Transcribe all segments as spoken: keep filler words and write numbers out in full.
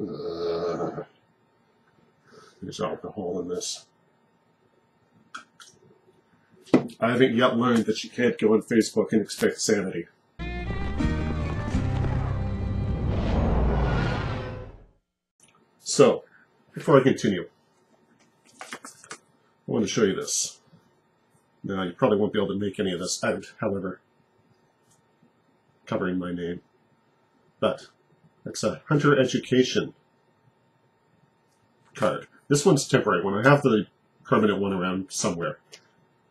Uh, there's alcohol in this. I haven't yet learned that you can't go on Facebook and expect sanity. So, before I continue, I want to show you this. Now, you probably won't be able to make any of this out, however, covering my name. But, it's a hunter education card. This one's temporary. When I have the permanent one around somewhere,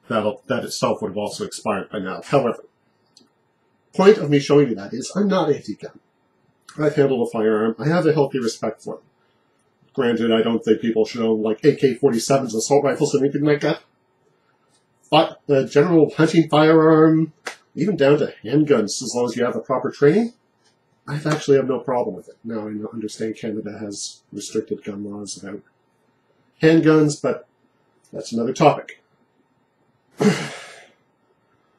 that'll, that itself would have also expired by now. However, point of me showing you that is I'm not anti-gun. I've handled a firearm. I have a healthy respect for them. Granted, I don't think people should own, like, A K forty-sevens, assault rifles, or anything like that. But the general hunting firearm, even down to handguns, as long as you have the proper training, I actually have no problem with it. Now, I understand Canada has restricted gun laws about handguns, but that's another topic.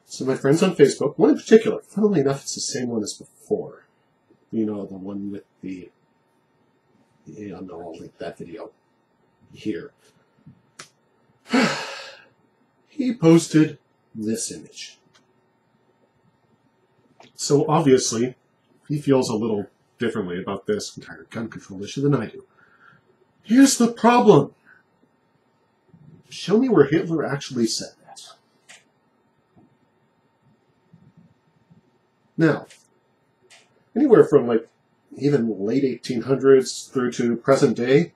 So my friends on Facebook, one in particular, funnily enough, it's the same one as before. You know, the one with the... Yeah, I'll know, I'll link that video here. He posted this image. So obviously, he feels a little differently about this entire gun control issue than I do. Here's the problem. Show me where Hitler actually said that. Now, anywhere from like even late eighteen hundreds through to present day,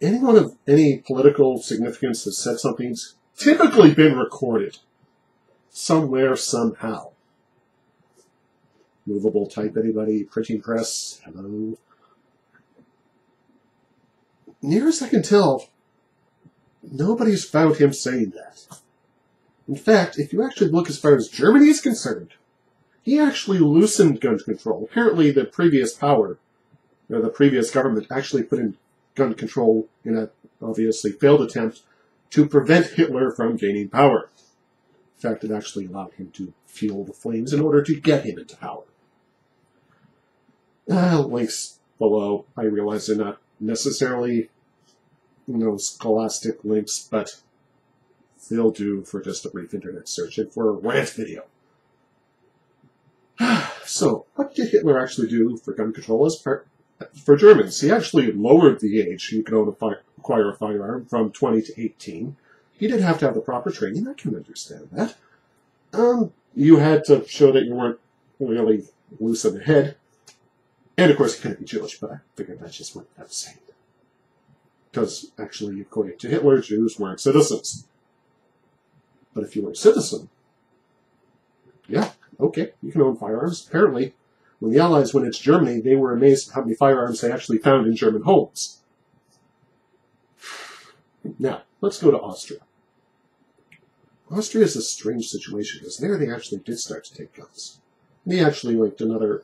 anyone of any political significance that said something's typically been recorded somewhere, somehow. Movable type, anybody? Printing press? Hello? Near as I can tell, nobody's found him saying that. In fact, if you actually look as far as Germany is concerned, he actually loosened gun control. Apparently the previous power, or the previous government, actually put in gun control in an obviously failed attempt to prevent Hitler from gaining power. In fact, it actually allowed him to fuel the flames in order to get him into power. Uh, links below. I realize they're not necessarily, you know, scholastic links, but they'll do for just a brief internet search and for a rant video. So, what did Hitler actually do for gun control as per, for Germans? He actually lowered the age you could own a fire, acquire a firearm from twenty to eighteen. He did have to have the proper training. I can understand that. Um, you had to show that you weren't really loose in the head. And, of course, he couldn't be Jewish, but I figured that just went without saying. Because, actually, according to Hitler, Jews weren't citizens. But if you were a citizen, yeah. Okay, you can own firearms. Apparently, when the Allies went into Germany, they were amazed at how many firearms they actually found in German homes. Now, let's go to Austria. Austria is a strange situation, because there they actually did start to take guns. And he actually linked another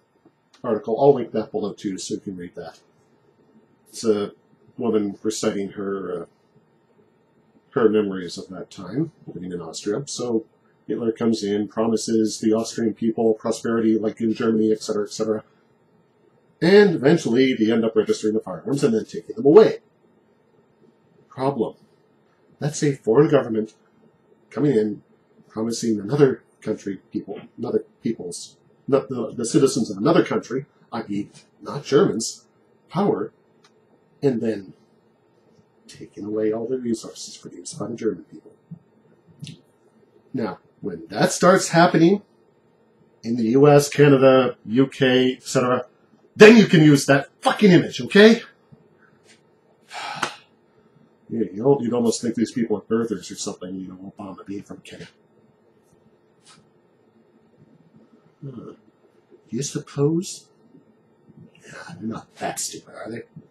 article. I'll link that below, too, so you can read that. It's a woman reciting her, uh, her memories of that time, living in Austria. So Hitler comes in, promises the Austrian people prosperity like in Germany, et cetera, et cetera. And eventually they end up registering the firearms and then taking them away. Problem. That's a foreign government coming in, promising another country people, another people's, not the, the citizens of another country, that is not Germans, power, and then taking away all the resources produced by the German people. Now, when that starts happening in the U S, Canada, U K, et cetera, then you can use that fucking image, okay? Yeah, you know, you'd almost think these people are birthers or something, you know, Obama being from Canada. Hmm. Do you suppose? Yeah, they're not that stupid, are they?